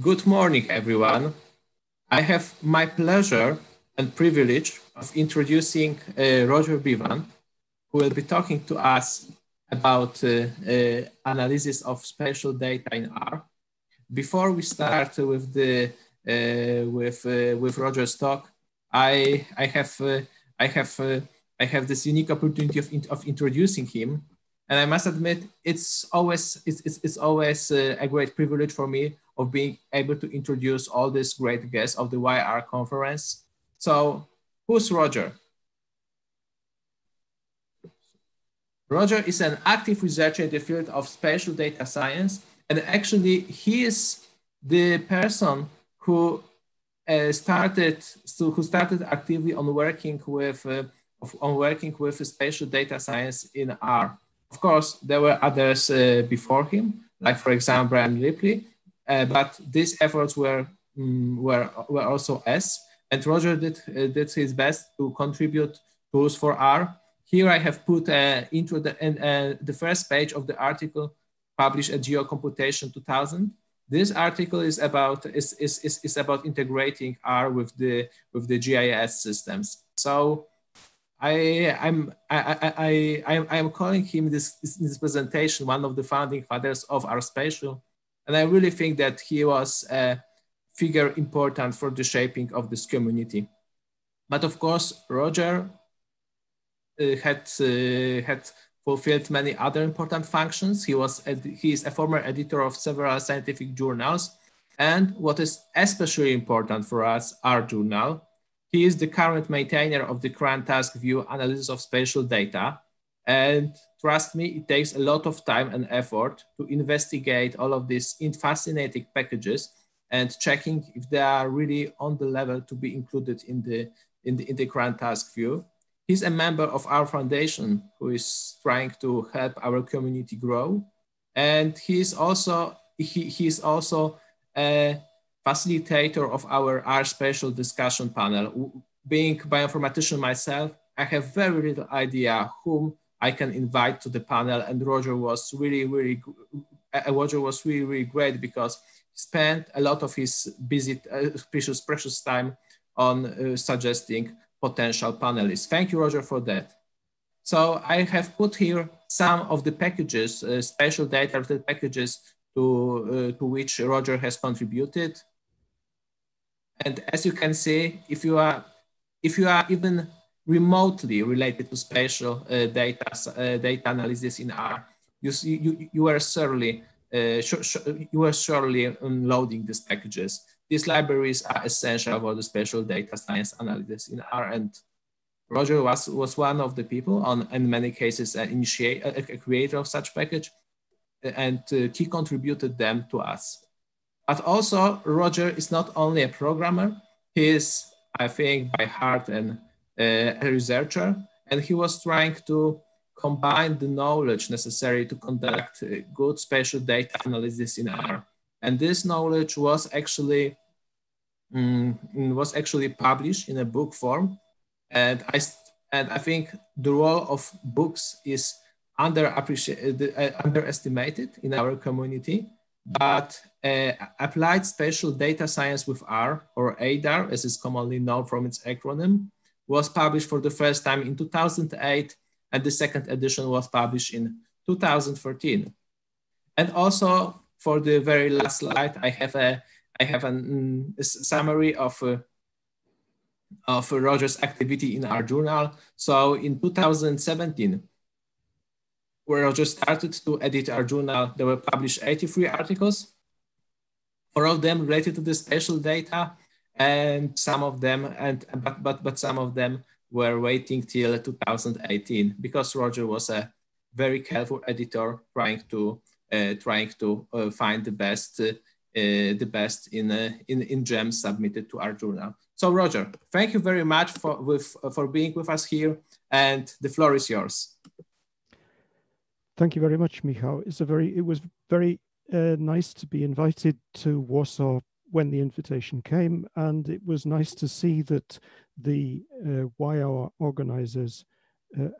Good morning, everyone. I have my pleasure and privilege of introducing Roger Bivand, who will be talking to us about analysis of spatial data in R. Before we start with Roger's talk, I have this unique opportunity of introducing him, and I must admit it's always a great privilege for me of being able to introduce all these great guests of the YR conference. So who's Roger? Roger is an active researcher in the field of spatial data science. And actually he is the person who started actively on working with spatial data science in R. Of course, there were others before him, like for example, Brian Ripley, but these efforts were also S. And Roger did his best to contribute tools for R. Here I have put into the first page of the article published at GeoComputation 2000. This article is about integrating R with the GIS systems. So I'm calling him this presentation one of the founding fathers of RSpatial, and I really think that he was a figure important for the shaping of this community. But of course, Roger had fulfilled many other important functions. He is a former editor of several scientific journals, and what is especially important for us, our journal. He is the current maintainer of the CRAN task view analysis of spatial data. And trust me, it takes a lot of time and effort to investigate all of these fascinating packages and checking if they are really on the level to be included in the CRAN task view. He's a member of our foundation who is trying to help our community grow. And he is also a facilitator of our RSpatial discussion panel. Being bioinformatician myself, I have very little idea whom I can invite to the panel. And Roger was really great because he spent a lot of his busy, precious time on suggesting potential panelists. Thank you, Roger, for that. So I have put here some of the packages, spatial data related packages to which Roger has contributed. And as you can see, if you are even remotely related to spatial data analysis in R, you are surely loading these packages. These libraries are essential for the spatial data science analysis in R, and Roger was one of the people, in many cases, a creator of such package, and he contributed them to us. But also, Roger is not only a programmer, he is, I think, by heart a researcher, and he was trying to combine the knowledge necessary to conduct good spatial data analysis in R. And this knowledge was actually published in a book form, and I think the role of books is underestimated in our community. But applied spatial data science with R, or ADAR, as is commonly known from its acronym, was published for the first time in 2008, and the second edition was published in 2013. And also, for the very last slide, I have a summary of Roger's activity in our journal. So in 2017, where Roger started to edit our journal, there were published 83 articles, 4 of them related to the spatial data, and some of them, but some of them were waiting till 2018 because Roger was a very careful editor trying to find the best in gems submitted to our journal. So Roger, thank you very much for being with us here, and the floor is yours. Thank you very much, Michał. It was very nice to be invited to Warsaw when the invitation came, and it was nice to see that the YR organizers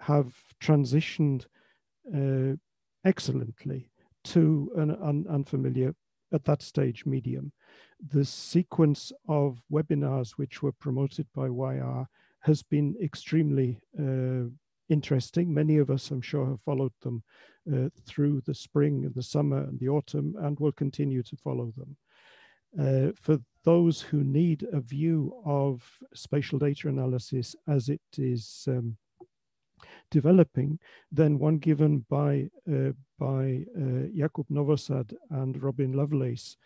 have transitioned excellently to an unfamiliar at that stage, medium. The sequence of webinars which were promoted by YR has been extremely interesting. Many of us, I'm sure, have followed them through the spring and the summer and the autumn, and will continue to follow them. For those who need a view of spatial data analysis as it is developing, then one given by Jakub Nowosad and Robin Lovelace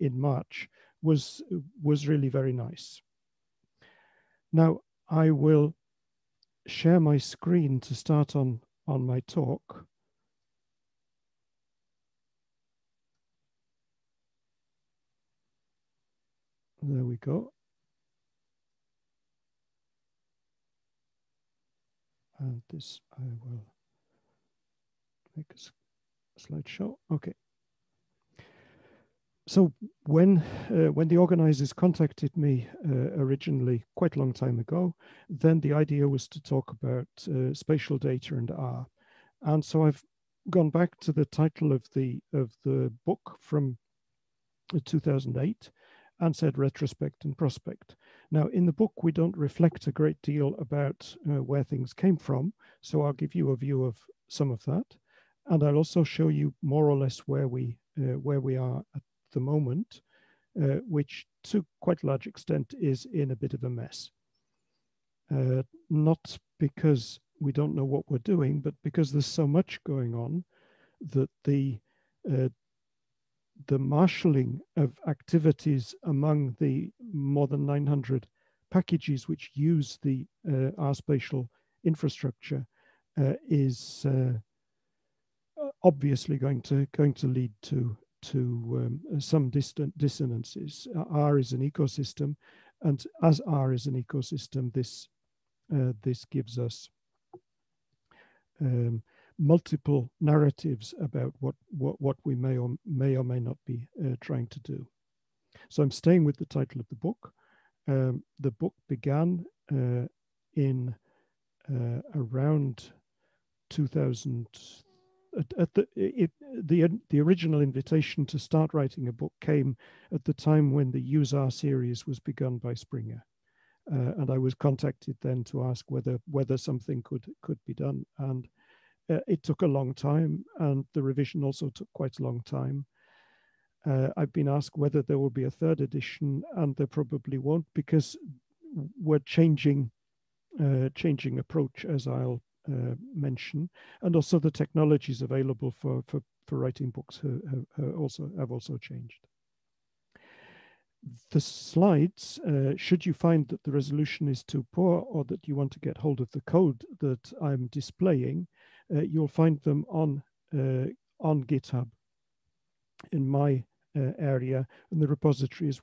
in March was really very nice. Now I will share my screen to start on my talk. There we go. And this I will make a slideshow. Okay. So when the organizers contacted me originally quite a long time ago, then the idea was to talk about spatial data and R. And so I've gone back to the title of the book from 2008 and said retrospect and prospect. Now, in the book, we don't reflect a great deal about where things came from. So I'll give you a view of some of that. And I'll also show you more or less where we are at the moment, which to quite a large extent is in a bit of a mess. Not because we don't know what we're doing, but because there's so much going on that the marshalling of activities among the more than 900 packages which use the R spatial infrastructure is obviously going to lead to some dissonances. R is an ecosystem, and as R is an ecosystem, this gives us multiple narratives about what we may or may not be trying to do. So I'm staying with the title of the book. The book began in around 2000. The original invitation to start writing a book came at the time when the USAR series was begun by Springer. And I was contacted then to ask whether something could be done. And it took a long time, and the revision also took quite a long time. I've been asked whether there will be a third edition, and there probably won't, because we're changing approach, as I'll mention, and also the technologies available for writing books have also changed. The slides, should you find that the resolution is too poor or that you want to get hold of the code that I'm displaying, you'll find them on GitHub in my area, and the repository is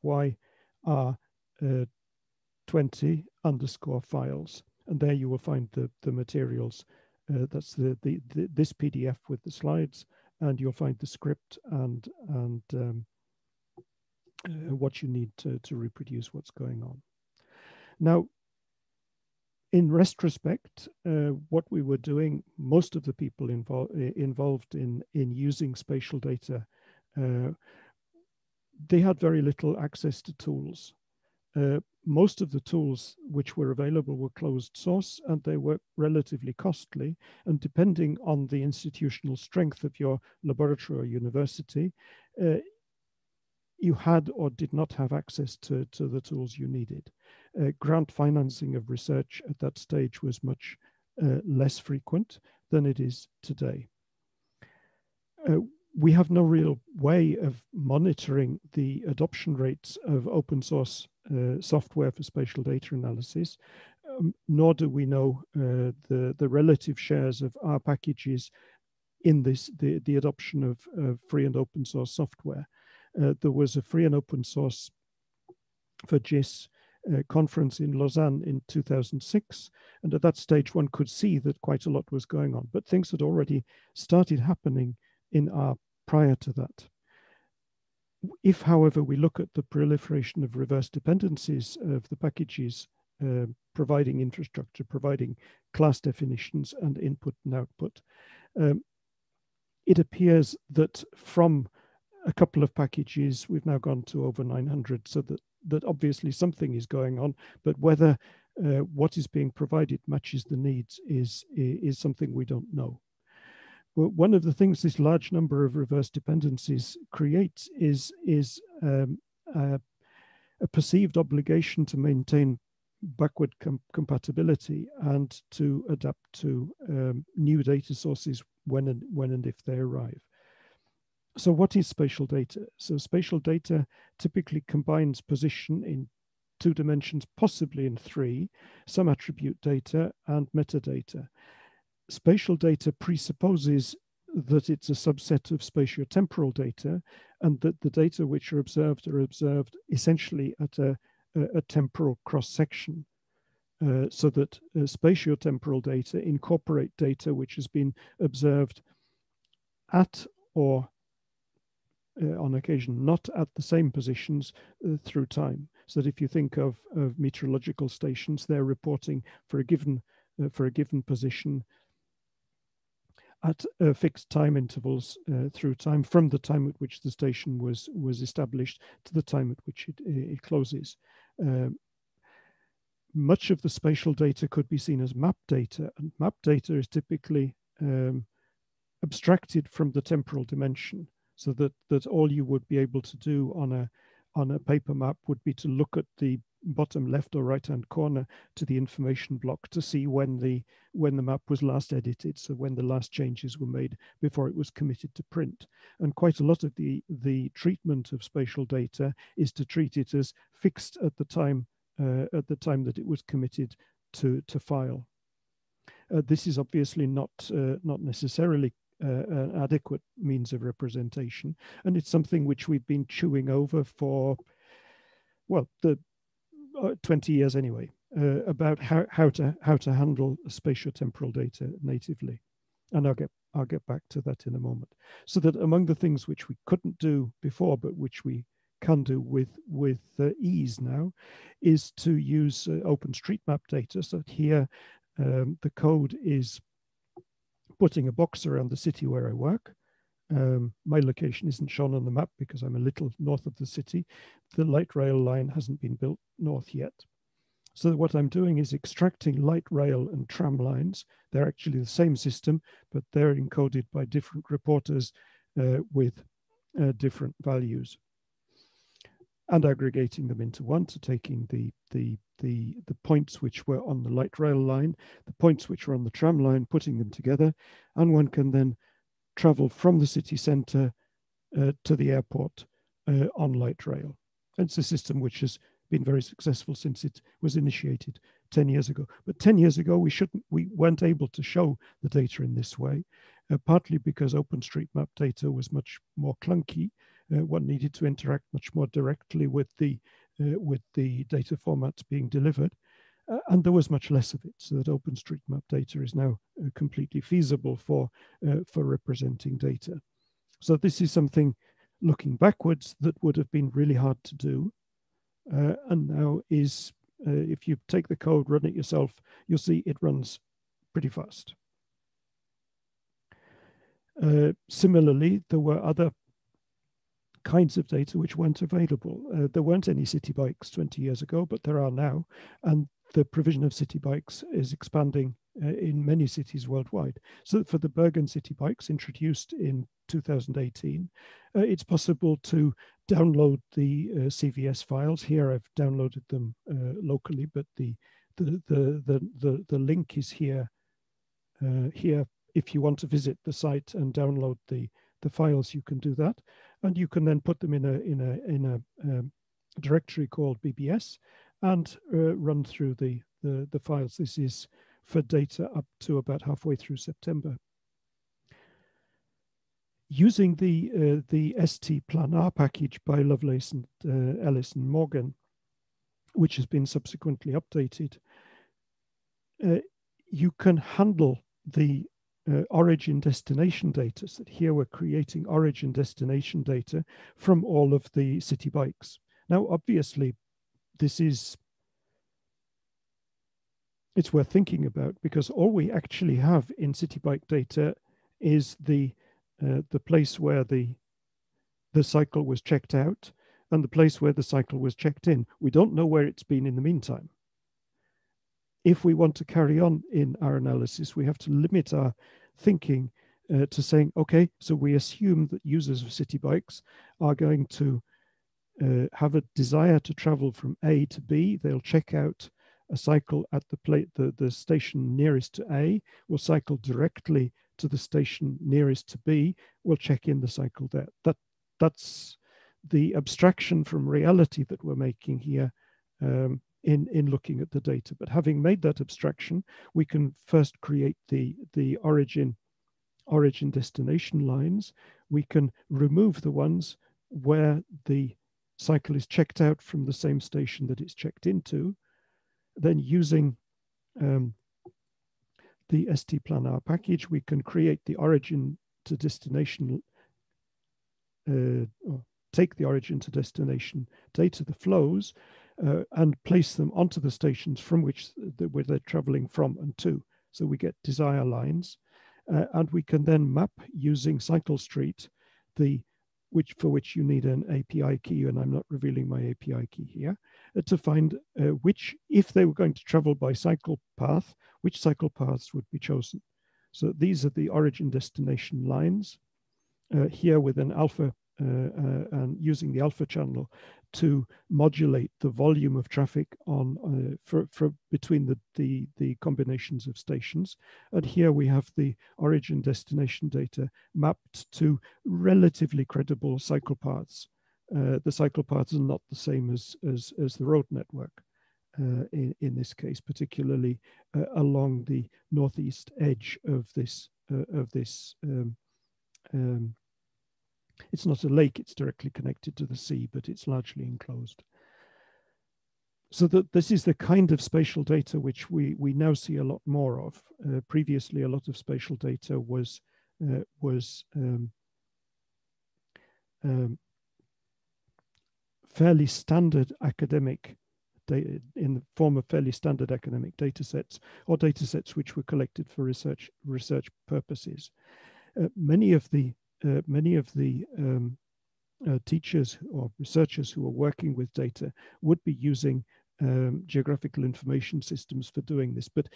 yr20_files, and there you will find the materials. That's this PDF with the slides, and you'll find the script and what you need to reproduce what's going on. Now, in retrospect, what we were doing, most of the people involved in using spatial data, they had very little access to tools. Most of the tools which were available were closed source, and they were relatively costly. And depending on the institutional strength of your laboratory or university, you had or did not have access to the tools you needed. Grant financing of research at that stage was much less frequent than it is today. We have no real way of monitoring the adoption rates of open source software for spatial data analysis, nor do we know the relative shares of our packages in the adoption of free and open source software. There was a free and open source for GIS conference in Lausanne in 2006. And at that stage, one could see that quite a lot was going on, but things had already started happening in R prior to that. If, however, we look at the proliferation of reverse dependencies of the packages providing infrastructure, providing class definitions and input and output, it appears that from a couple of packages, we've now gone to over 900, so that obviously something is going on, but whether what is being provided matches the needs is something we don't know. But one of the things this large number of reverse dependencies creates is a perceived obligation to maintain backward compatibility and to adapt to new data sources when and if they arrive. So what is spatial data? So spatial data typically combines position in two dimensions, possibly in three, some attribute data and metadata. Spatial data presupposes that it's a subset of spatiotemporal data, and that the data which are observed essentially at a temporal cross-section, so that spatiotemporal data incorporate data which has been observed at or on occasion not at the same positions through time. So that if you think of meteorological stations, they're reporting for a given position at fixed time intervals through time, from the time at which the station was established to the time at which it closes. Much of the spatial data could be seen as map data, and map data is typically abstracted from the temporal dimension, so that all you would be able to do on a paper map would be to look at the bottom left or right hand corner to the information block to see when the map was last edited, so when the last changes were made before it was committed to print. And quite a lot of the treatment of spatial data is to treat it as fixed at the time that it was committed to file. This is obviously not necessarily an adequate means of representation, and it's something which we've been chewing over for, well, the 20 years anyway, about how to handle spatiotemporal data natively, and I'll get back to that in a moment. So that among the things which we couldn't do before but which we can do with ease now is to use OpenStreetMap data. So here the code is putting a box around the city where I work. My location isn't shown on the map because I'm a little north of the city. The light rail line hasn't been built north yet. So what I'm doing is extracting light rail and tram lines. They're actually the same system, but they're encoded by different reporters with different values, and aggregating them into one, so taking the points which were on the light rail line, the points which were on the tram line, putting them together, and one can then travel from the city centre to the airport on light rail. It's a system which has been very successful since it was initiated 10 years ago. But 10 years ago, we weren't able to show the data in this way, partly because OpenStreetMap data was much more clunky. One needed to interact much more directly with the data formats being delivered. And there was much less of it, so that OpenStreetMap data is now completely feasible for representing data. So this is something, looking backwards, that would have been really hard to do, and now is, if you take the code, run it yourself, you'll see it runs pretty fast. Similarly, there were other kinds of data which weren't available. There weren't any city bikes 20 years ago, but there are now, and the provision of city bikes is expanding in many cities worldwide. So for the Bergen city bikes introduced in 2018, it's possible to download the CVS files. Here I've downloaded them locally, but the link is here. Here, if you want to visit the site and download the files, you can do that, and you can then put them in a directory called BBS and run through the files. This is for data up to about halfway through September. Using the stplanr package by Lovelace and Ellis and Morgan, which has been subsequently updated, you can handle the origin destination data. So here we're creating origin destination data from all of the city bikes. Now, obviously, it's worth thinking about, because all we actually have in city bike data is the place where the the cycle was checked out and the place where the cycle was checked in. We don't know where it's been in the meantime. If we want to carry on in our analysis, we have to limit our thinking to saying, okay, so we assume that users of city bikes are going to have a desire to travel from A to B. They'll check out a cycle at the station nearest to A, will cycle directly to the station nearest to B, we'll check in the cycle there. That's the abstraction from reality that we're making here in looking at the data. But having made that abstraction, we can first create the origin destination lines. We can remove the ones where the cycle is checked out from the same station that it's checked into. Then using the stplanr package, we can create the origin to destination, or take the origin to destination data, the flows, and place them onto the stations from which where they're traveling from and to. So we get desire lines, and we can then map using cycle street, for which you need an API key, and I'm not revealing my API key here, to find which, if they were going to travel by cycle path, which cycle paths would be chosen. So these are the origin destination lines here with an alpha and using the alpha channel to modulate the volume of traffic on between the combinations of stations. And here we have the origin destination data mapped to relatively credible cycle paths. The cycle paths are not the same as the road network in this case, particularly along the northeast edge of this it's not a lake, it's directly connected to the sea, but it's largely enclosed. So that this is the kind of spatial data which we now see a lot more of. Previously, a lot of spatial data was fairly standard academic data in the form of fairly standard academic data sets, or data sets which were collected for research purposes. Many of the teachers or researchers who are working with data would be using geographical information systems for doing this. But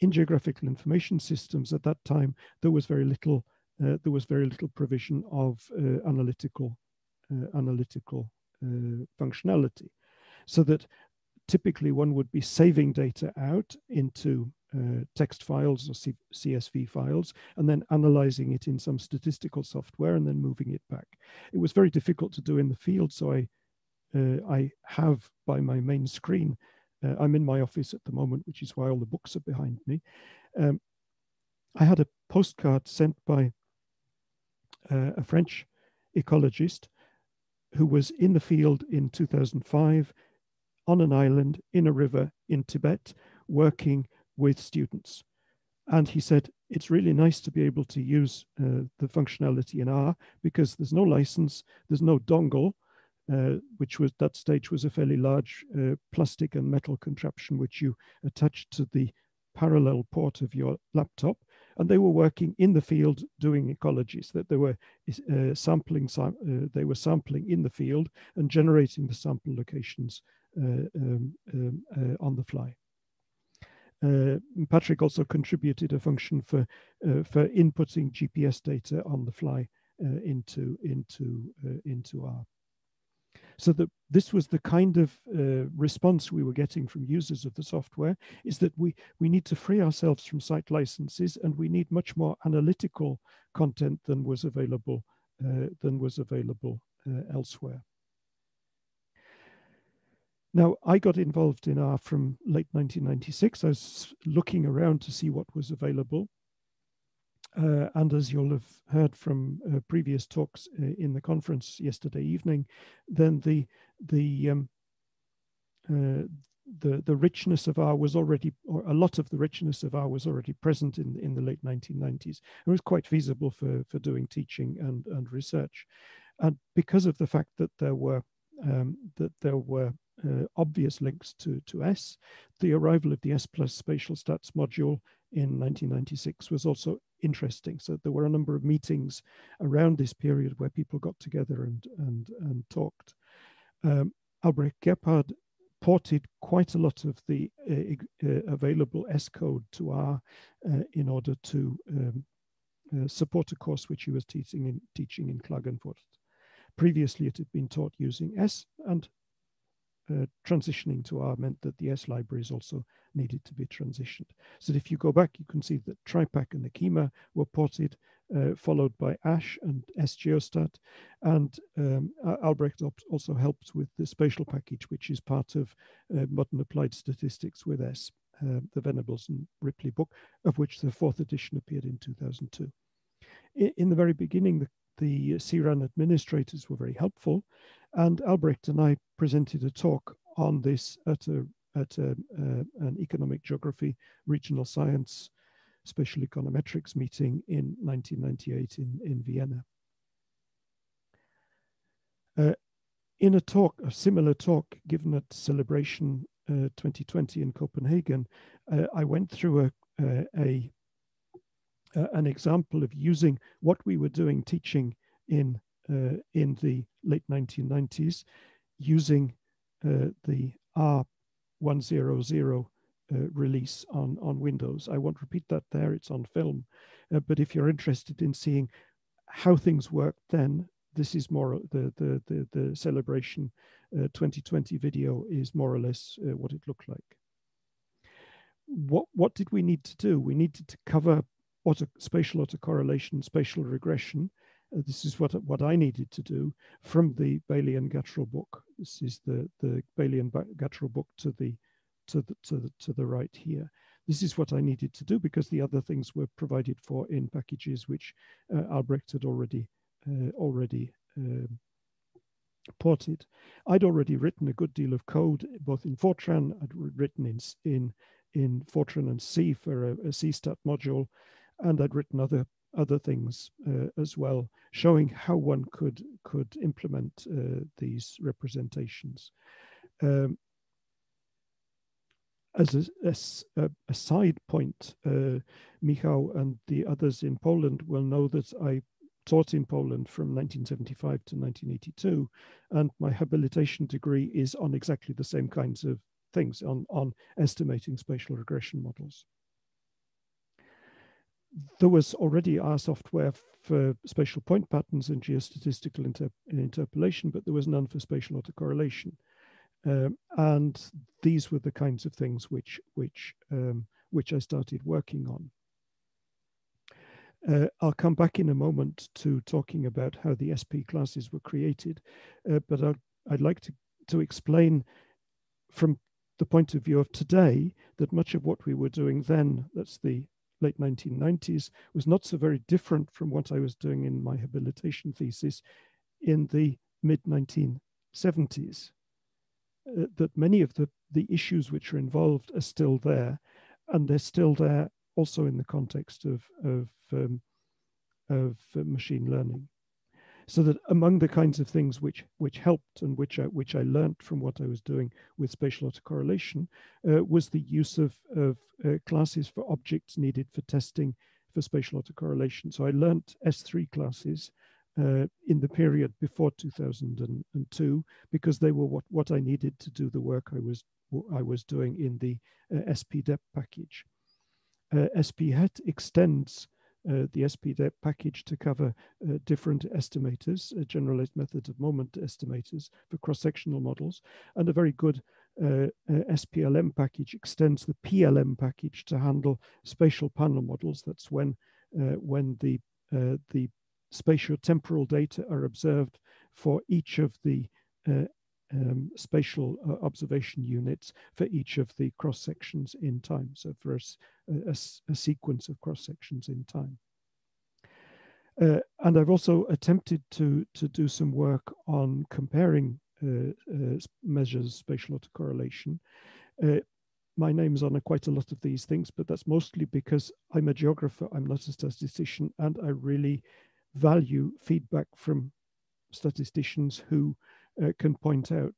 in geographical information systems at that time, there was very little provision of analytical functionality, so that typically one would be saving data out into text files or CSV files, and then analyzing it in some statistical software and then moving it back. It was very difficult to do in the field, so I have by my main screen, I'm in my office at the moment, which is why all the books are behind me. I had a postcard sent by a French ecologist who was in the field in 2005 on an island in a river in Tibet working with students. And he said, it's really nice to be able to use the functionality in R, because there's no license, there's no dongle, which was, that stage was a fairly large plastic and metal contraption which you attached to the parallel port of your laptop. And they were working in the field doing ecologies, that they were sampling in the field and generating the sample locations on the fly. Patrick also contributed a function for inputting GPS data on the fly into R. So that this was the kind of response we were getting from users of the software, is that we need to free ourselves from site licenses, and we need much more analytical content than was available elsewhere. Now, I got involved in R from late 1996. I was looking around to see what was available. And as you'll have heard from previous talks in the conference yesterday evening, then the richness of R was already, or a lot of the richness of R was already present in the late 1990s. It was quite feasible for doing teaching and research. And because of the fact that there were obvious links to S. The arrival of the S+ spatial stats module in 1996 was also interesting. So there were a number of meetings around this period where people got together and talked. Albrecht Gephardt ported quite a lot of the available S code to R in order to support a course which he was teaching in Klagenfurt. Previously, it had been taught using S, and transitioning to R meant that the S libraries also needed to be transitioned. So if you go back, you can see that TriPack and Akima were ported, followed by Ash and SGeostat. And Albrecht also helped with the spatial package, which is part of Modern Applied Statistics with S, the Venables and Ripley book, of which the 4th edition appeared in 2002. In the very beginning, the CRAN administrators were very helpful, and Albrecht and I presented a talk on this at an economic geography, regional science, spatial econometrics meeting in 1998 in Vienna. In a talk, a similar talk given at Celebration 2020 in Copenhagen, I went through an example of using what we were doing teaching in the late 1990s, using the R100 release on Windows. I won't repeat that there, it's on film. But if you're interested in seeing how things worked then, this is more the Celebration 2020 video is more or less what it looked like. What did we need to do? We needed to cover spatial autocorrelation, spatial regression. This is what I needed to do from the Bailey and Gattrell book. This is the Bailey and Gattrell book to the right here. This is what I needed to do because the other things were provided for in packages which Albrecht had already ported. I'd already written a good deal of code both in Fortran. I'd written in Fortran and C for a CSTAT module, and I'd written other things as well, showing how one could implement these representations. As a side point, Michał and the others in Poland will know that I taught in Poland from 1975 to 1982, and my habilitation degree is on exactly the same kinds of things, on estimating spatial regression models. There was already R software for spatial point patterns and geostatistical interpolation, but there was none for spatial autocorrelation. And these were the kinds of things which I started working on. I'll come back in a moment to talking about how the SP classes were created, but I'd like to explain from the point of view of today, that much of what we were doing then, that's the late 1990s, was not so very different from what I was doing in my habilitation thesis in the mid-1970s. That many of the issues which are involved are still there, and they're still there also in the context of machine learning. So that among the kinds of things which helped and which I learned from what I was doing with spatial autocorrelation was the use of classes for objects needed for testing for spatial autocorrelation. So I learned S3 classes in the period before 2002 because they were what I needed to do the work I was doing in the spdep package. SPHET extends the spdep package to cover different estimators, a generalized method of moment estimators for cross-sectional models, and a very good SPLM package extends the PLM package to handle spatial panel models. That's when the spatiotemporal data are observed for each of the spatial observation units for each of the cross sections in time. So for a sequence of cross sections in time. And I've also attempted to do some work on comparing measures spatial autocorrelation. My name's on quite a lot of these things, but that's mostly because I'm a geographer, I'm not a statistician, and I really value feedback from statisticians who can point out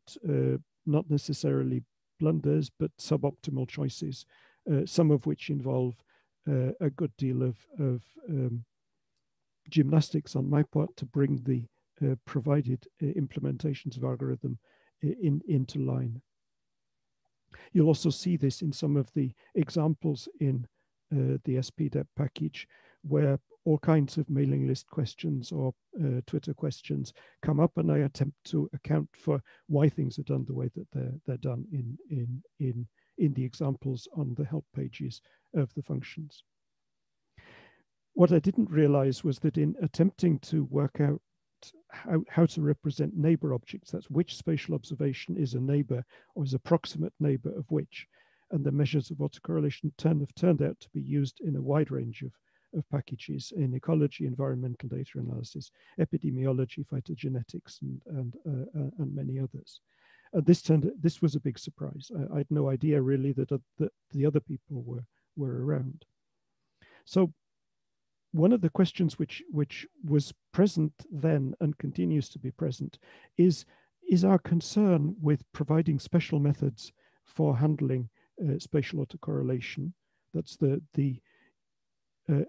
not necessarily blunders, but suboptimal choices, some of which involve a good deal of gymnastics on my part to bring the provided implementations of algorithm into line. You'll also see this in some of the examples in the spdep package, where all kinds of mailing list questions or Twitter questions come up, and I attempt to account for why things are done the way that they're done in the examples on the help pages of the functions. What I didn't realize was that in attempting to work out how to represent neighbor objects, that's which spatial observation is a neighbor or is a proximate neighbor of which, and the measures of autocorrelation have turned out to be used in a wide range of packages in ecology, environmental data analysis, epidemiology, phytogenetics, and many others. This was a big surprise. I had no idea really that the other people were around. So one of the questions which was present then and continues to be present is our concern with providing special methods for handling spatial autocorrelation. That's the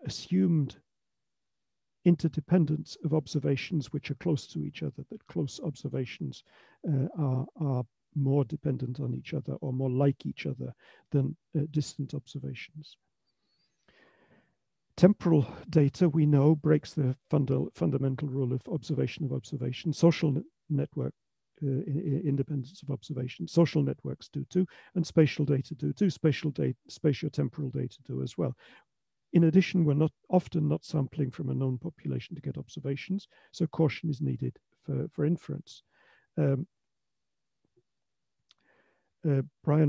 assumed interdependence of observations which are close to each other, that close observations are more dependent on each other or more like each other than distant observations. Temporal data, we know, breaks the fundamental rule of observation of observation. Social network independence of observation. Social networks do too, and spatial data do too. Spatiotemporal data do as well. In addition, we're often not sampling from a known population to get observations, so caution is needed for inference. Brian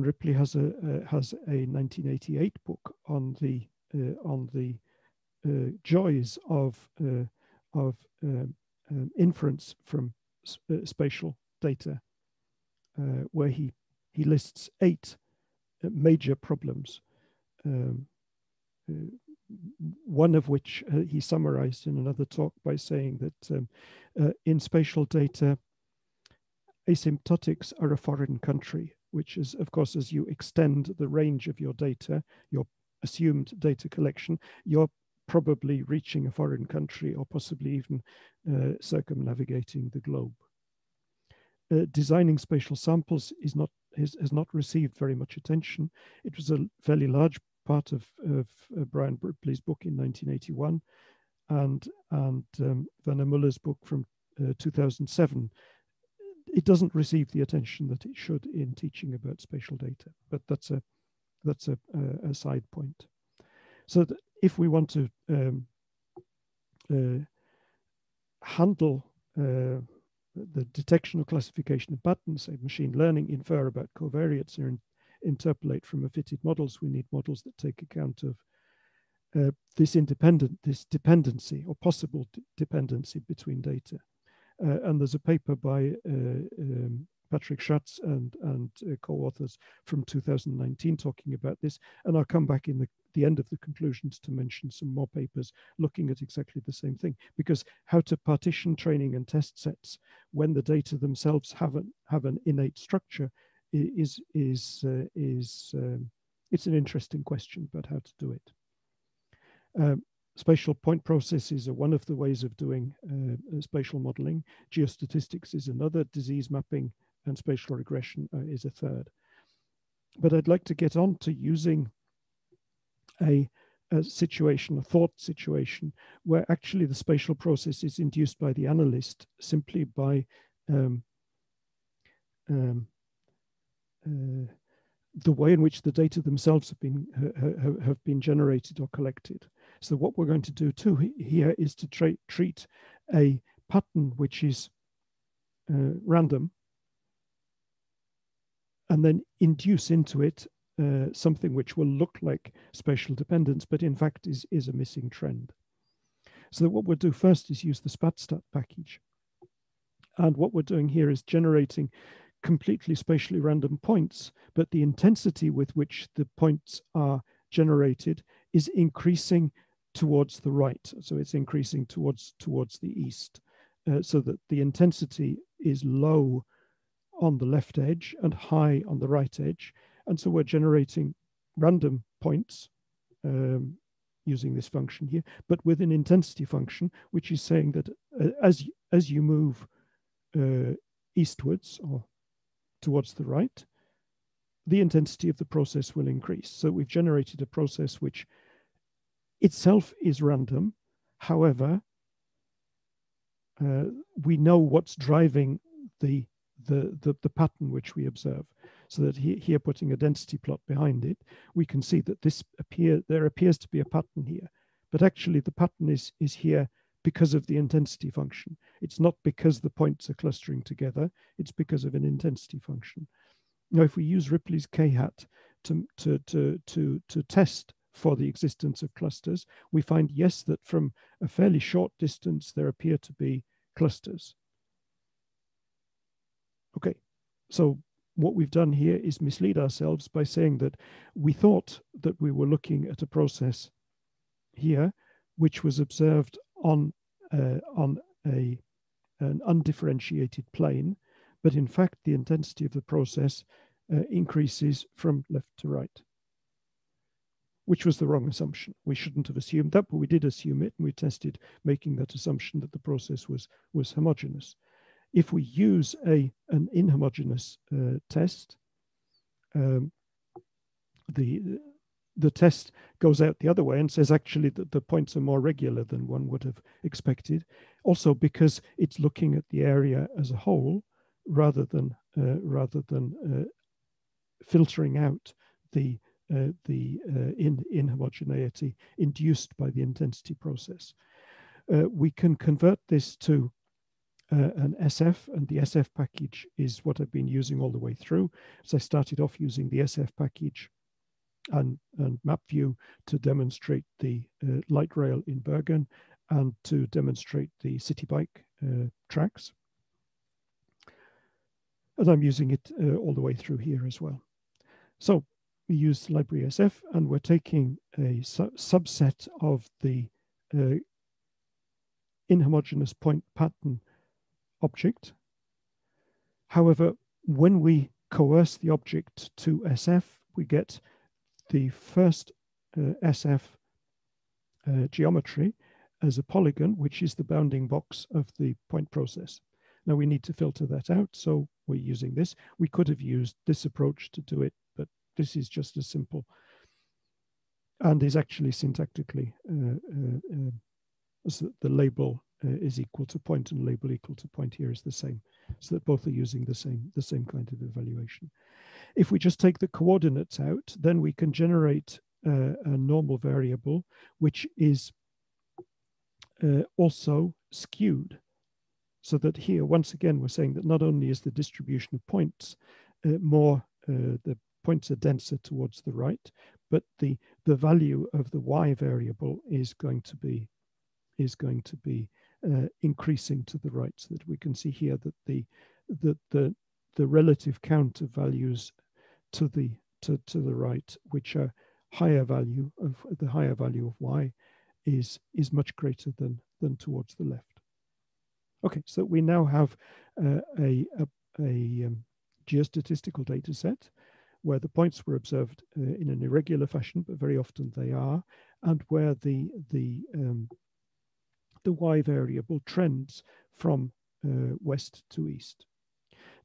Ripley has a 1988 book on the joys of inference from spatial data, where he lists 8 major problems. One of which he summarized in another talk by saying that in spatial data, asymptotics are a foreign country, which is, of course, as you extend the range of your data, your assumed data collection, you're probably reaching a foreign country or possibly even circumnavigating the globe. Designing spatial samples has not received very much attention. It was a fairly large part of Brian Ripley's book in 1981 and Werner Müller's book from 2007. It doesn't receive the attention that it should in teaching about spatial data, but that's a side point. So that if we want to handle the detection or classification of patterns, say machine learning, infer about covariates, or interpolate from fitted models, we need models that take account of this dependency or possible dependency between data. And there's a paper by Patrick Schatz and co-authors from 2019 talking about this. And I'll come back in the end of the conclusions to mention some more papers looking at exactly the same thing, because how to partition training and test sets when the data themselves have an innate structure it's an interesting question about how to do it. Spatial point processes are one of the ways of doing spatial modeling. Geostatistics is another. Disease mapping and spatial regression is a third. But I'd like to get on to using a thought situation, where actually the spatial process is induced by the analyst simply by the way in which the data themselves have been generated or collected. So what we're going to do too here is to treat a pattern which is random, and then induce into it something which will look like spatial dependence, but in fact is a missing trend. So that what we'll do first is use the Spatstat package, and what we're doing here is generating completely spatially random points, but the intensity with which the points are generated is increasing towards the right. So it's increasing towards the east, so that the intensity is low on the left edge and high on the right edge. And so we're generating random points using this function here, but with an intensity function, which is saying that as you move eastwards or towards the right, the intensity of the process will increase. So we've generated a process which itself is random. However, we know what's driving the pattern which we observe. So that here putting a density plot behind it, we can see that this there appears to be a pattern here, but actually the pattern is here because of the intensity function. It's not because the points are clustering together, it's because of an intensity function. Now, if we use Ripley's k-hat to test for the existence of clusters, we find, yes, that from a fairly short distance, there appear to be clusters. Okay, so what we've done here is mislead ourselves by saying that we thought that we were looking at a process here, which was observed on an undifferentiated plane, but in fact, the intensity of the process increases from left to right, which was the wrong assumption. We shouldn't have assumed that, but we did assume it, and we tested making that assumption that the process was homogeneous. If we use an inhomogeneous test, the test goes out the other way and says actually that the points are more regular than one would have expected. Also because it's looking at the area as a whole, rather than filtering out the inhomogeneity induced by the intensity process. We can convert this to an SF, and the SF package is what I've been using all the way through. So I started off using the SF package and MapView to demonstrate the light rail in Bergen and to demonstrate the city bike tracks. And I'm using it all the way through here as well. So we use library SF, and we're taking a subset of the inhomogeneous point pattern object. However, when we coerce the object to SF, we get the first SF geometry as a polygon, which is the bounding box of the point process. Now we need to filter that out, so we're using this. We could have used this approach to do it, but this is just as simple and is actually syntactically so the label is equal to point and label equal to point here is the same, so that both are using the same kind of evaluation. If we just take the coordinates out, then we can generate a normal variable which is also skewed, so that here once again we're saying that not only is the distribution of points the points are denser towards the right, but the value of the y variable is going to be increasing to the right, so that we can see here that the relative count of values to the right, which are the higher value of y, is much greater than towards the left. Okay, so we now have a geostatistical data set where the points were observed in an irregular fashion, but very often they are, and where the y variable trends from west to east.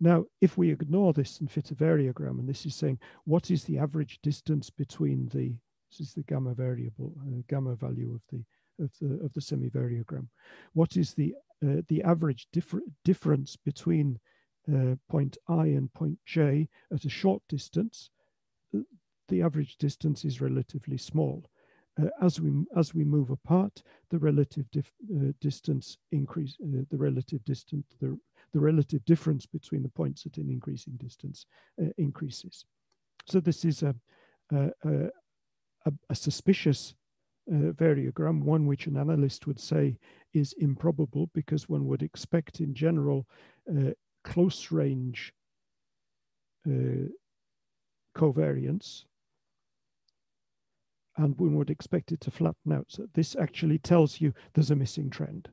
Now, if we ignore this and fit a variogram, and this is saying what is the average distance between this is the gamma variable, gamma value of the semi-variogram. What is the average difference between point I and point j at a short distance? The average distance is relatively small. As we move apart, the relative distance increase. The relative difference between the points at an increasing distance increases. So this is a suspicious variogram, one which an analyst would say is improbable, because one would expect, in general, close range covariance, and one would expect it to flatten out. So this actually tells you there's a missing trend.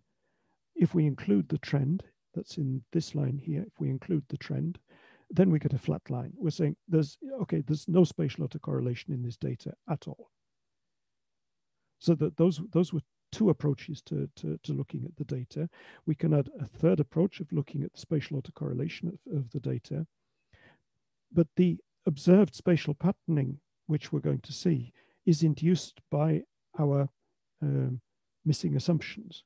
If we include the trend that's in this line here, if we include the trend, then we get a flat line. We're saying there's no spatial autocorrelation in this data at all. So that those were two approaches to looking at the data. We can add a third approach of looking at the spatial autocorrelation of the data. But the observed spatial patterning, which we're going to see, is induced by our missing assumptions.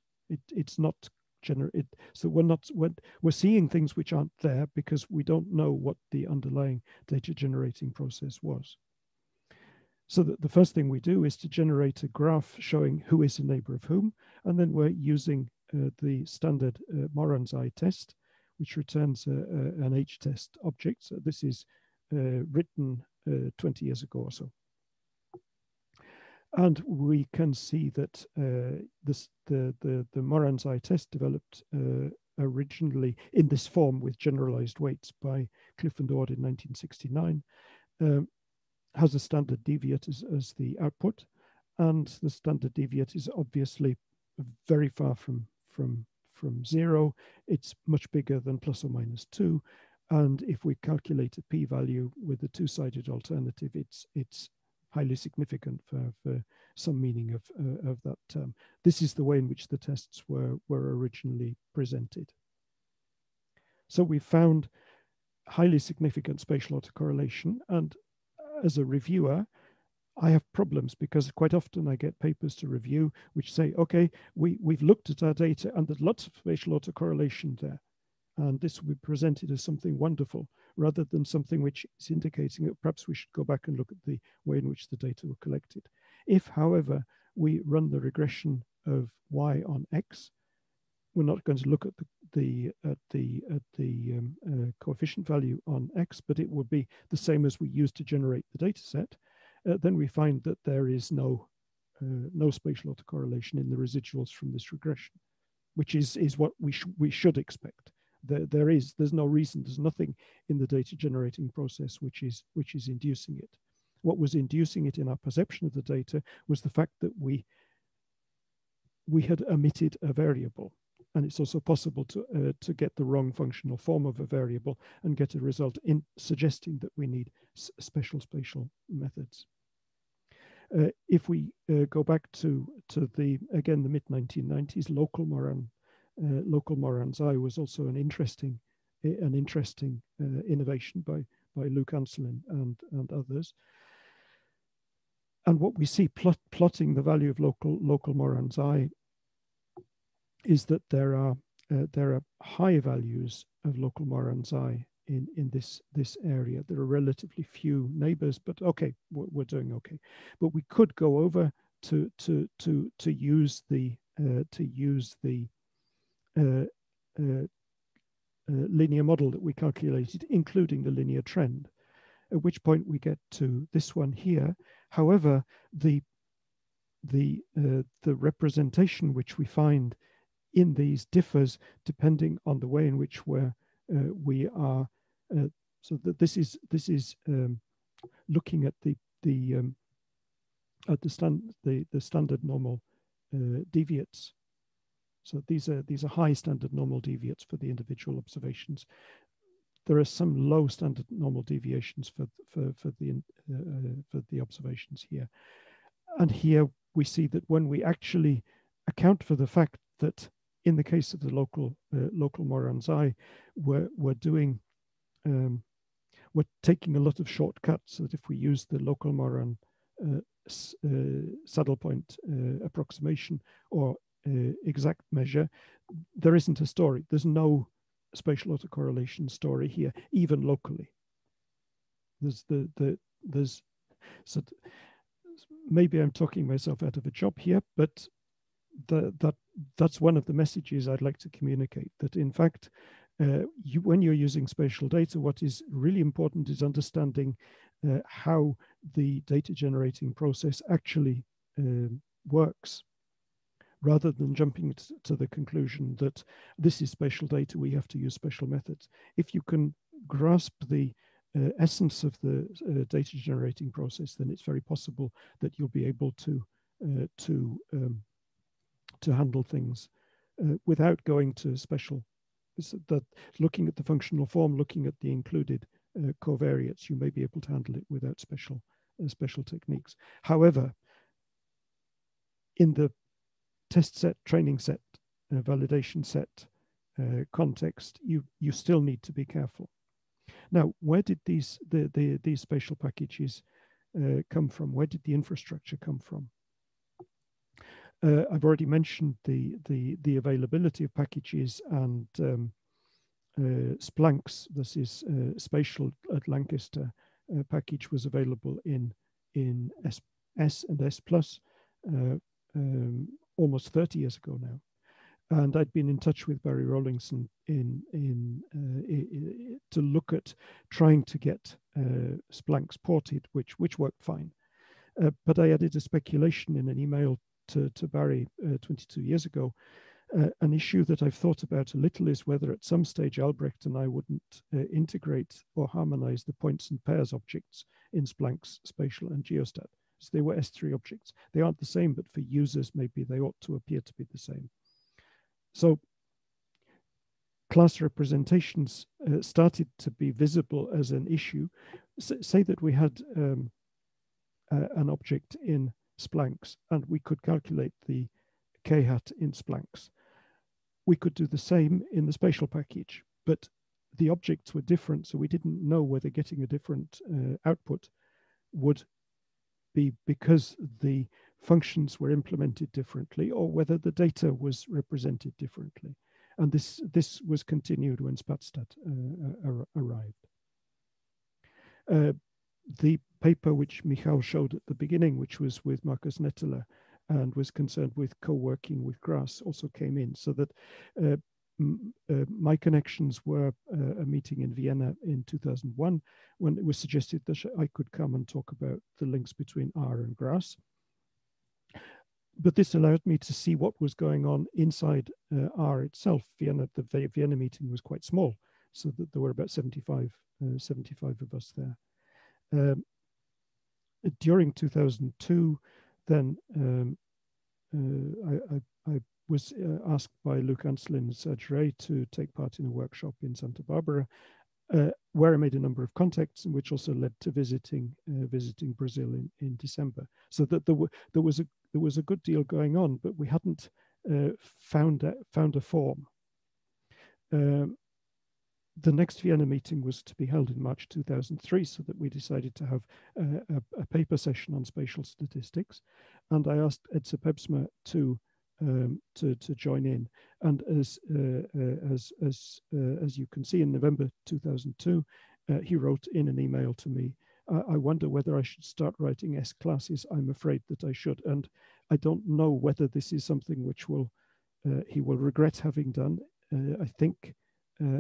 It's not generated. So we're seeing things which aren't there because we don't know what the underlying data generating process was. So that the first thing we do is to generate a graph showing who is a neighbor of whom, and then we're using the standard Moran's eye test, which returns an h-test object. So this is written 20 years ago or so. And we can see that the Moran's eye test developed originally in this form with generalized weights by Cliff and Ord in 1969, has a standard deviate as the output. And the standard deviate is obviously very far from zero. It's much bigger than ±2. And if we calculate a p-value with the two-sided alternative, it's highly significant for some meaning of that term. This is the way in which the tests were originally presented. So we found highly significant spatial autocorrelation, and as a reviewer, I have problems because quite often I get papers to review which say, okay, we've looked at our data and there's lots of spatial autocorrelation there. And this will be presented as something wonderful rather than something which is indicating that perhaps we should go back and look at the way in which the data were collected. If, however, we run the regression of y on x, we're not going to look at the coefficient value on x, but it would be the same as we used to generate the data set. Then we find that there is no spatial autocorrelation in the residuals from this regression, which is what we should expect. There's no reason, there's nothing in the data generating process which is inducing it. What was inducing it in our perception of the data was the fact that we had omitted a variable. And it's also possible to get the wrong functional form of a variable and get a result in suggesting that we need special spatial methods. If we go back to the mid-1990s, local Moran's eye was also an interesting innovation by Luke Anselin and others. And what we see plotting the value of local Moran's eye is that there are high values of local Moran's eye in this area. There are relatively few neighbors, but okay, we're doing okay. But we could go over to use the linear model that we calculated, including the linear trend, at which point we get to this one here. However, the representation which we find in these differs depending on the way in which we are so that this is looking at the standard normal deviates. So these are high standard normal deviates for the individual observations. There are some low standard normal deviations for the observations here, and here we see that when we actually account for the fact that in the case of the local Moran's eye, we're taking a lot of shortcuts. So that if we use the local Moran saddle point approximation or exact measure, there isn't a story. There's no spatial autocorrelation story here, even locally. Maybe I'm talking myself out of a job here, but that's one of the messages I'd like to communicate, that in fact, when you're using spatial data, what is really important is understanding how the data generating process actually works, rather than jumping to the conclusion that this is spatial data, we have to use special methods. If you can grasp the essence of the data generating process, then it's very possible that you'll be able to handle things without going to special. So that looking at the functional form, looking at the included covariates, you may be able to handle it without special techniques. However, in the test set, training set, validation set context, you still need to be careful. Now, where did these spatial packages come from? Where did the infrastructure come from? I've already mentioned the availability of packages and Splancs. This is spatial at Lancaster package was available in S and S+, almost 30 years ago now. And I'd been in touch with Barry Rowlinson to look at trying to get Splancs ported, which worked fine. But I added a speculation in an email to Barry 22 years ago. An issue that I've thought about a little is whether at some stage Albrecht and I wouldn't integrate or harmonize the points and pairs objects in Splancs, Spatial and Geostat. So they were S3 objects. They aren't the same, but for users, maybe they ought to appear to be the same. So class representations started to be visible as an issue. Say that we had an object in Splancs and we could calculate the k-hat in Splancs. We could do the same in the spatial package, but the objects were different, so we didn't know whether getting a different output would be because the functions were implemented differently or whether the data was represented differently. And this was continued when Spatstat arrived. The paper which Michał showed at the beginning, which was with Markus Netteler and was concerned with co-working with GRASS, also came in, so that my connections were a meeting in Vienna in 2001 when it was suggested that I could come and talk about the links between R and GRASS. But this allowed me to see what was going on inside R itself. The Vienna meeting was quite small, so that there were about 75 of us there. During 2002, then I was asked by Luke Anselin and Serge Ray to take part in a workshop in Santa Barbara, where I made a number of contacts, and which also led to visiting Brazil in December. So that there was a good deal going on, but we hadn't found a form. The next Vienna meeting was to be held in March 2003, so that we decided to have a paper session on spatial statistics, and I asked Edse Pebsma to join in. And as you can see, in November 2002, he wrote in an email to me, I wonder whether I should start writing S classes. I'm afraid that I should, and I don't know whether this is something which will he will regret having done. I think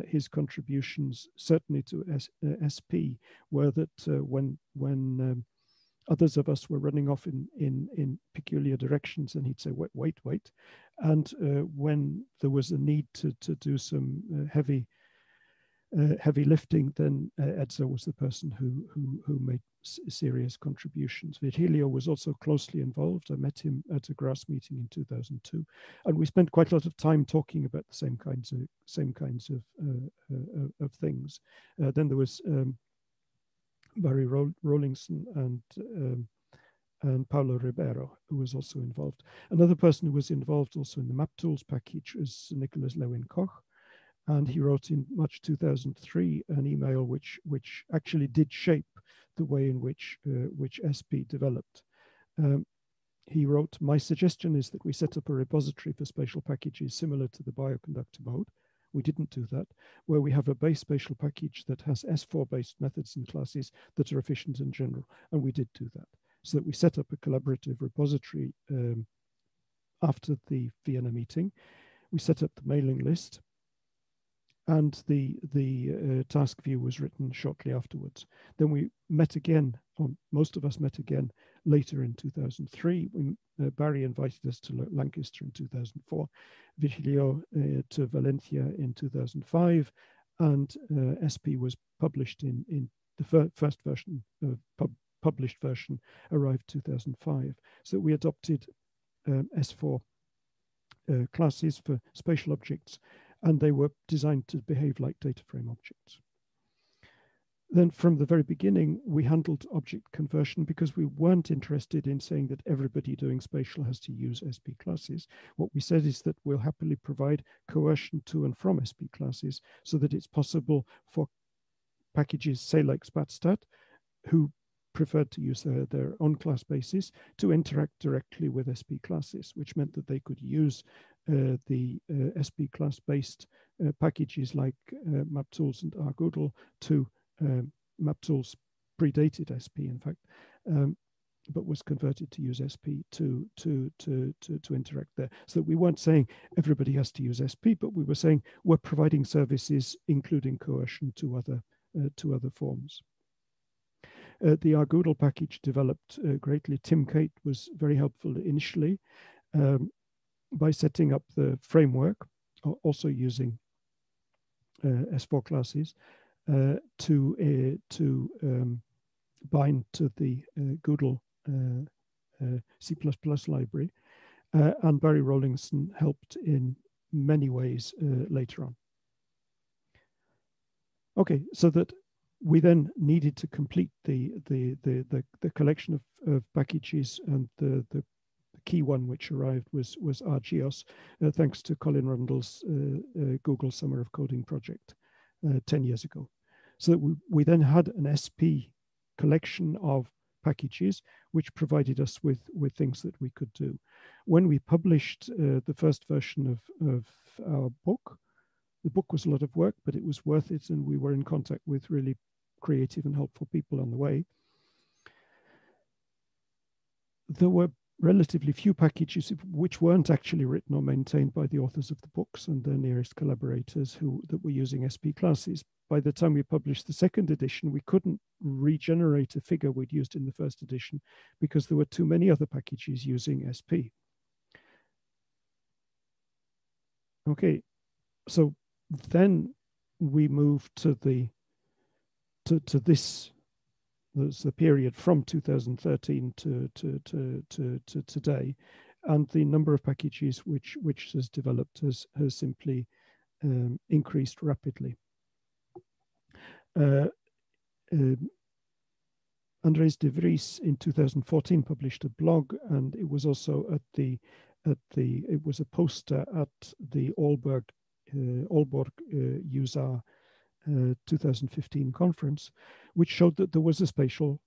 his contributions, certainly to SP, were that when others of us were running off in peculiar directions, and he'd say, wait. And when there was a need to do some heavy lifting, then Edsa was the person who made serious contributions. Virgilio was also closely involved. I met him at a GRASS meeting in 2002, and we spent quite a lot of time talking about the same kinds of things. Then there was Barry Rowlinson and Paulo Ribeiro, who was also involved. Another person who was involved also in the MapTools package was Nicholas Lewin-Koch, and he wrote in March 2003 an email which actually did shape the way in which SP developed. He wrote, my suggestion is that we set up a repository for spatial packages similar to the bioconductor mode. We didn't do that, where we have a base spatial package that has S4 based methods and classes that are efficient in general. And we did do that, so that we set up a collaborative repository after the Vienna meeting. We set up the mailing list, and the task view was written shortly afterwards. Then we met again, or most of us met again, later in 2003. Barry invited us to Lancaster in 2004, Virgilio to Valencia in 2005, and SP was published in the first version, published version arrived 2005. So we adopted S4 classes for spatial objects, and they were designed to behave like data frame objects. then from the very beginning, we handled object conversion because we weren't interested in saying that everybody doing spatial has to use SP classes. What we said is that we'll happily provide coercion to and from SP classes so that it's possible for packages, say like Spatstat, who preferred to use their own class basis to interact directly with SP classes, which meant that they could use the SP class-based packages like MapTools and rgdal to MapTools predated SP, in fact, but was converted to use SP to interact there. So we weren't saying everybody has to use SP, but we were saying we're providing services, including coercion to other forms. The rgdal package developed greatly. Tim Cate was very helpful initially by setting up the framework, also using S4 classes to bind to the Google C++ library. And Barry Rowlinson helped in many ways later on. Okay, so that we then needed to complete the collection of packages, and the key one which arrived was RGEOS, thanks to Colin Rundle's Google Summer of Coding project 10 years ago. So we then had an SP collection of packages, which provided us with things that we could do. When we published the first version of our book, the book was a lot of work, but it was worth it, and we were in contact with really creative and helpful people on the way. There were relatively few packages which weren't actually written or maintained by the authors of the books and their nearest collaborators that were using SP classes. By the time we published the second edition, we couldn't regenerate a figure we'd used in the first edition because there were too many other packages using SP. Okay, so then we moved to this. There's the period from 2013 to today, and the number of packages which has developed has simply increased rapidly. Andres de Vries in 2014 published a blog, and it was also it was a poster at the Aalborg USAR 2015 conference, which showed that there was a spatial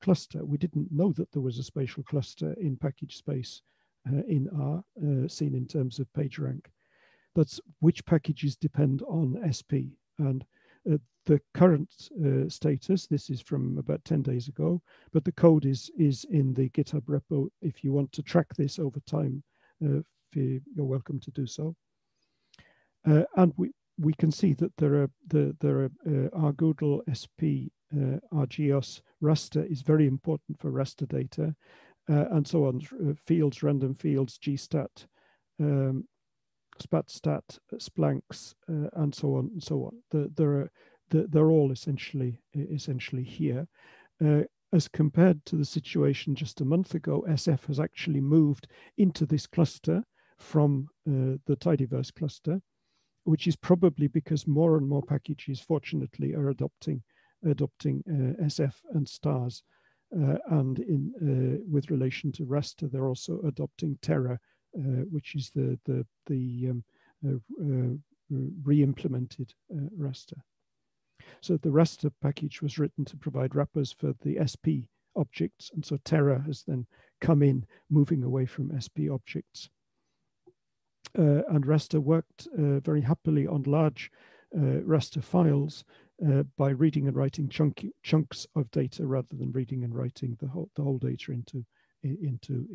cluster. We didn't know that there was a spatial cluster in package space in R, seen in terms of PageRank. That's which packages depend on SP. And the current status, this is from about 10 days ago, but the code is in the GitHub repo. If you want to track this over time, you're welcome to do so. And we can see that there are rgdal, SP, RGEOS, Raster is very important for raster data, and so on. Fields, random fields, GStat, Spatstat, Splancs, and so on and so on. They're all essentially here. As compared to the situation just a month ago, SF has actually moved into this cluster from the tidyverse cluster, which is probably because more and more packages, fortunately, are adopting SF and stars, and with relation to raster, they're also adopting Terra, which is the re-implemented raster. So the raster package was written to provide wrappers for the SP objects, and so Terra has then come in, moving away from SP objects. And Raster worked very happily on large Raster files by reading and writing chunks of data rather than reading and writing the whole data into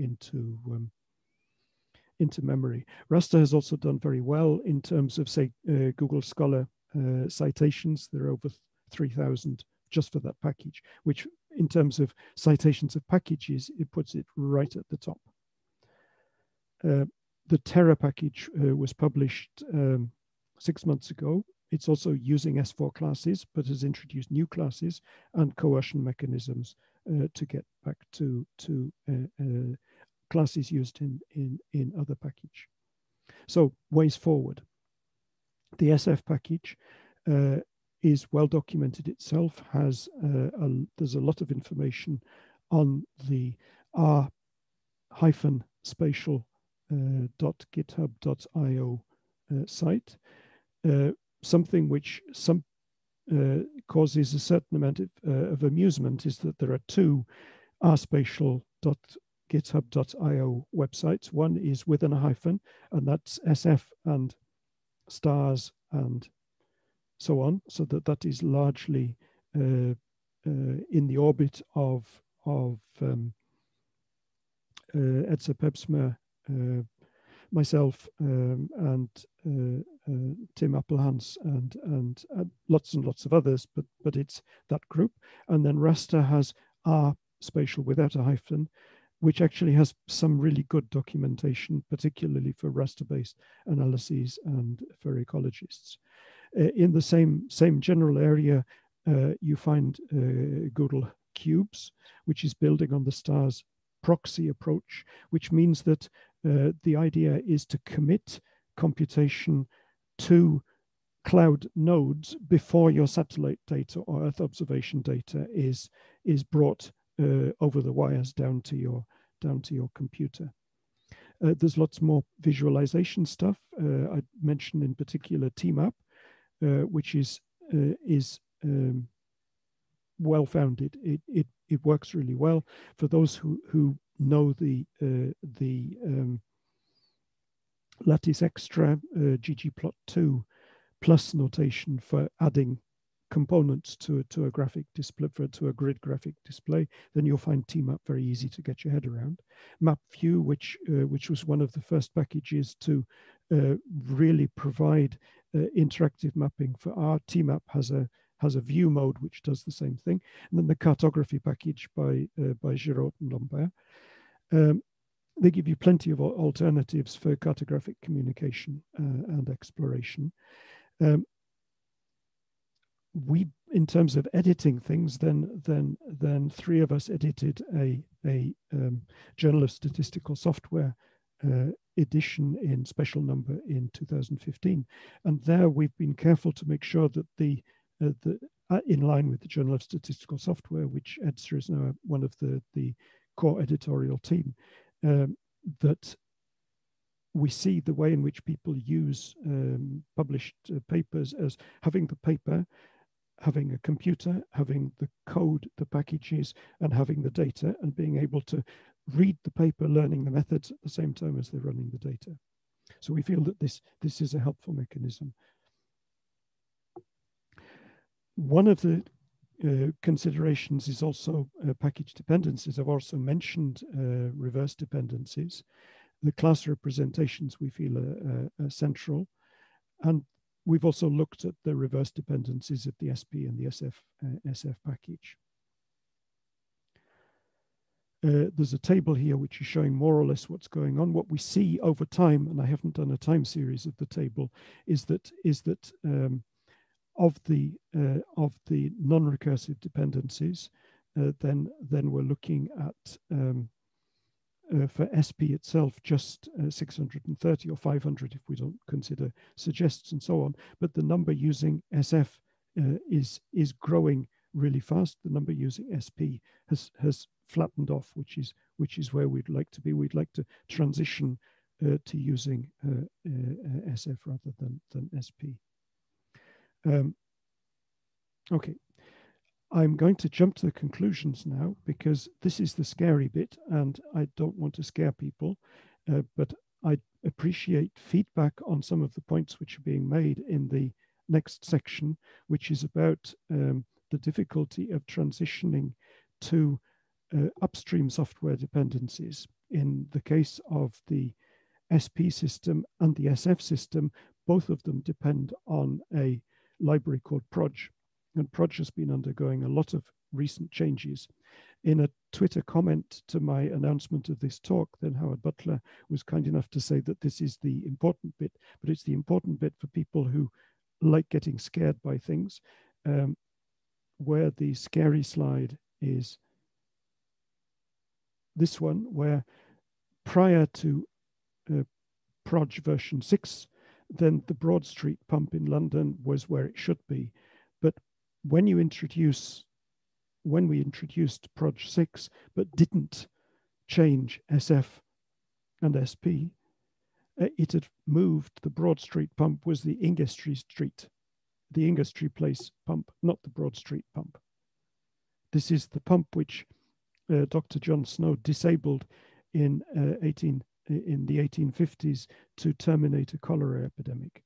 memory. Raster has also done very well in terms of, say, Google Scholar citations. There are over 3,000 just for that package, which in terms of citations of packages, it puts it right at the top. The Terra package was published 6 months ago. It's also using S4 classes, but has introduced new classes and coercion mechanisms to get back to classes used in other package. So ways forward. The SF package is well documented itself, has there's a lot of information on the r-spatial.github.io site, something which some causes a certain amount of amusement is that there are two rspatial.github.io websites. One is with a hyphen, and that's SF and stars and so on, so that is largely in the orbit of Etze Pebsma, myself, and Tim Appelhans, and lots of others, but it's that group. And then Raster has R spatial without a hyphen, which actually has some really good documentation, particularly for raster-based analyses and for ecologists. In the same general area, you find Google Cubes, which is building on the stars proxy approach, which means that the idea is to commit computation to cloud nodes before your satellite data or Earth observation data is brought over the wires down to your computer. There's lots more visualization stuff. I mentioned in particular TMAP, which is well founded. It works really well for those who know the lattice extra ggplot2 plus notation for adding components to a graphic display, to a grid graphic display. Then you'll find TMAP very easy to get your head around. MapView, which was one of the first packages to really provide interactive mapping for R. TMAP has a view mode which does the same thing. And then the cartography package by Giraud and Lambert. They give you plenty of alternatives for cartographic communication and exploration. We, in terms of editing things, then three of us edited a Journal of Statistical Software edition in special number in 2015, and there we've been careful to make sure that the in line with the Journal of Statistical Software, which Edzer is now one of the core editorial team, that we see the way in which people use published papers as having the paper, having a computer, having the code, the packages, and having the data, and being able to read the paper, learning the methods at the same time as they're running the data. So we feel that this is a helpful mechanism. One of the considerations is also package dependencies. I've also mentioned reverse dependencies. The class representations we feel are central. And we've also looked at the reverse dependencies of the SP and the SF package. There's a table here which is showing more or less what's going on. What we see over time, and I haven't done a time series of the table, is that of the non-recursive dependencies, then we're looking at for SP itself, just 630 or 500 if we don't consider suggests and so on. But the number using SF is growing really fast. The number using SP has flattened off, which is where we'd like to be. We'd like to transition to using SF rather than SP. Okay, I'm going to jump to the conclusions now, because this is the scary bit, and I don't want to scare people, but I appreciate feedback on some of the points which are being made in the next section, which is about the difficulty of transitioning to upstream software dependencies in the case of the SP system and the SF system. Both of them depend on a library called Proj, and Proj has been undergoing a lot of recent changes. In a Twitter comment to my announcement of this talk, then Howard Butler was kind enough to say that this is the important bit, but it's the important bit for people who like getting scared by things, where the scary slide is this one, where prior to Proj version 6, then the Broad Street pump in London was where it should be. But when we introduced Proj 6, but didn't change SF and SP, it had moved. The Broad Street pump was the Industry Street, the Industry Place pump, not the Broad Street pump. This is the pump which Dr. John Snow disabled in the 1850s to terminate a cholera epidemic.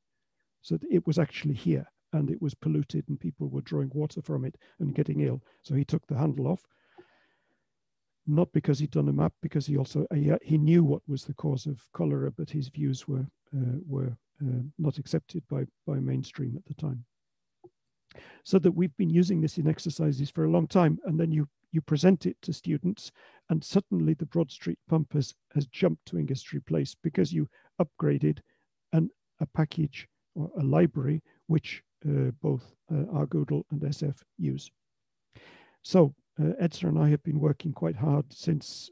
So it was actually here, and it was polluted, and people were drawing water from it and getting ill. So he took the handle off, not because he'd done a map, because he knew what was the cause of cholera, but his views were not accepted by mainstream at the time. So that we've been using this in exercises for a long time, and then you present it to students, and suddenly the Broad Street pump has jumped to Industry Place because you upgraded a package or a library which both rgdal and SF use. So Edsa and I have been working quite hard since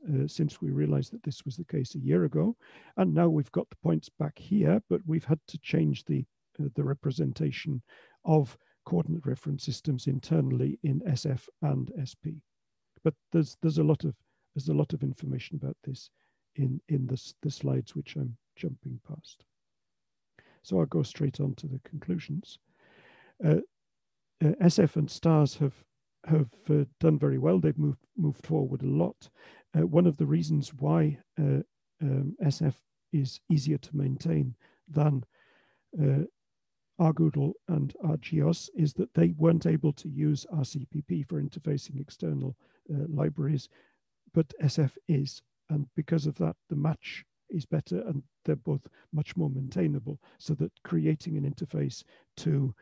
we realized that this was the case a year ago, and now we've got the points back here, but we've had to change the representation of coordinate reference systems internally in SF and SP. But there's a lot of information about this in the slides which I'm jumping past. So I'll go straight on to the conclusions. SF and STARS have done very well. They've moved forward a lot. One of the reasons why SF is easier to maintain than rgdal and RGEOS is that they weren't able to use RCPP for interfacing external libraries, but SF is, and because of that, the match is better, and they're both much more maintainable, so that creating an interface to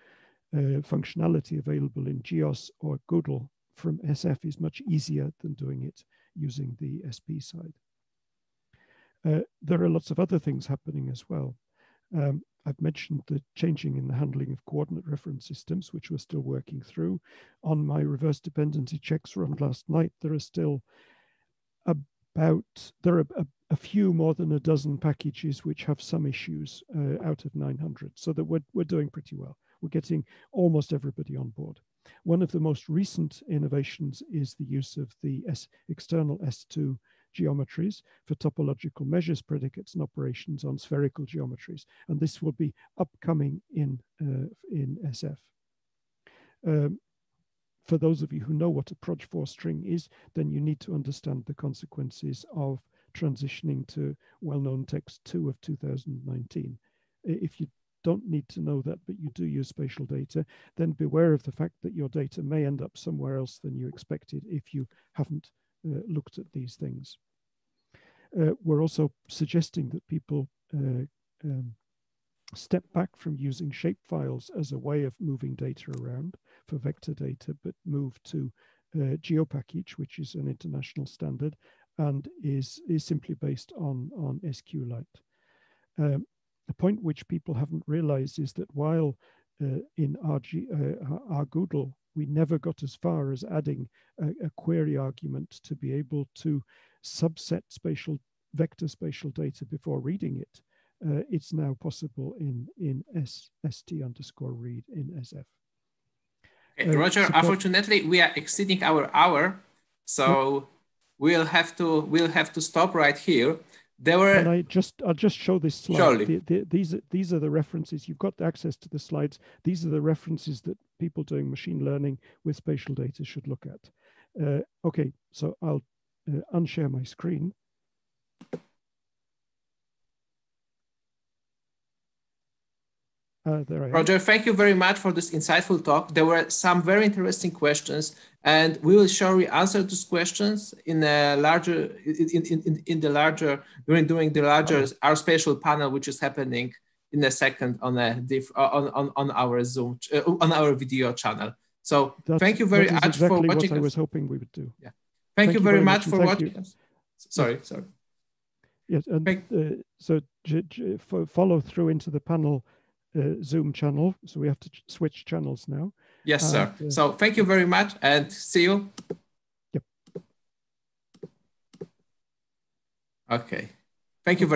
functionality available in GEOS or GODL from SF is much easier than doing it using the SP side. There are lots of other things happening as well. I've mentioned the changing in the handling of coordinate reference systems, which we're still working through. On my reverse dependency checks run last night, there are still a few more than a dozen packages which have some issues out of 900, so that we're doing pretty well. We're getting almost everybody on board. One of the most recent innovations is the use of the external S2 geometries for topological measures, predicates, and operations on spherical geometries, and this will be upcoming in SF. For those of you who know what a Proj4 string is, then you need to understand the consequences of transitioning to well-known text 2 of 2019. If you don't need to know that, but you do use spatial data, then beware of the fact that your data may end up somewhere else than you expected if you haven't looked at these things. We're also suggesting that people step back from using shapefiles as a way of moving data around for vector data, but move to GeoPackage, which is an international standard and is simply based on SQLite. The point which people haven't realized is that while in rgdal, we never got as far as adding a query argument to be able to subset vector spatial data before reading it. It's now possible in st_read in SF. Roger, unfortunately, we are exceeding our hour, so we'll have to stop right here. There were. And I'll just show this slide. Surely. These are the references. You've got access to the slides. These are the references that people doing machine learning with spatial data should look at. Okay, so I'll unshare my screen. There I am. Roger, thank you very much for this insightful talk. There were some very interesting questions, and we will surely answer those questions in a larger during the larger our spatial panel, which is happening in a second on our Zoom on our video channel. So thank you very much exactly for watching. What I was hoping we would do. Yeah, thank you very much for watching. Sorry. Yes, and so follow through into the panel. Zoom channel, so we have to switch channels now. Yes, sir. So thank you very much, and see you. Yep. Okay. Thank you very much.